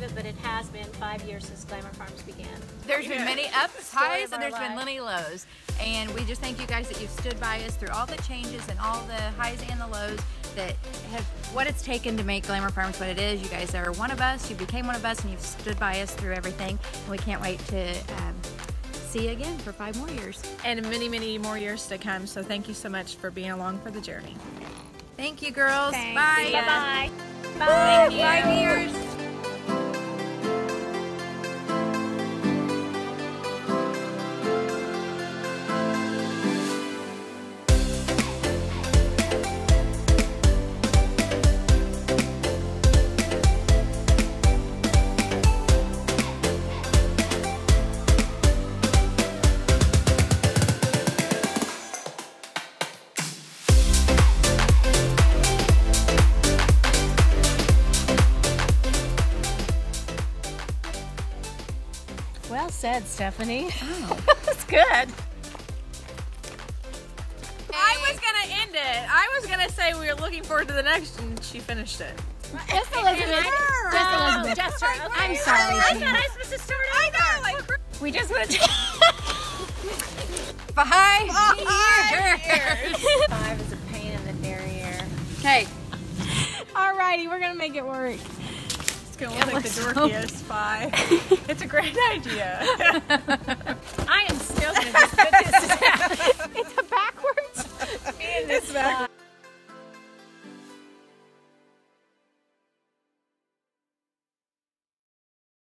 believe it, but it has been 5 years since Glamour Farms began. There's been many ups, highs, and there's been many lows. And we just thank you guys that you've stood by us through all the changes and all the highs and the lows that have what it's taken to make Glamour Farms what it is. You guys are one of us, you became one of us, and you've stood by us through everything. And we can't wait to see you again for 5 more years. And many, many more years to come. So thank you so much for being along for the journey. Thank you, girls. Thanks. Bye. Bye-bye. Bye. Woo, thank you. 5 years. Well said, Stephanie. Oh. That's good. Hey. I was gonna end it. I was gonna say we were looking forward to the next, and she finished it. Just Elizabeth. Just her. Okay. I'm sorry. I thought I was supposed to start over. I know. Like, we just went. Five years. 5 is a pain in the derriere. Okay. Alrighty, we're gonna make it work. Gonna look like the dorkiest spy. It's a great idea. I am still gonna just put this down. It's a backwards. It's backwards.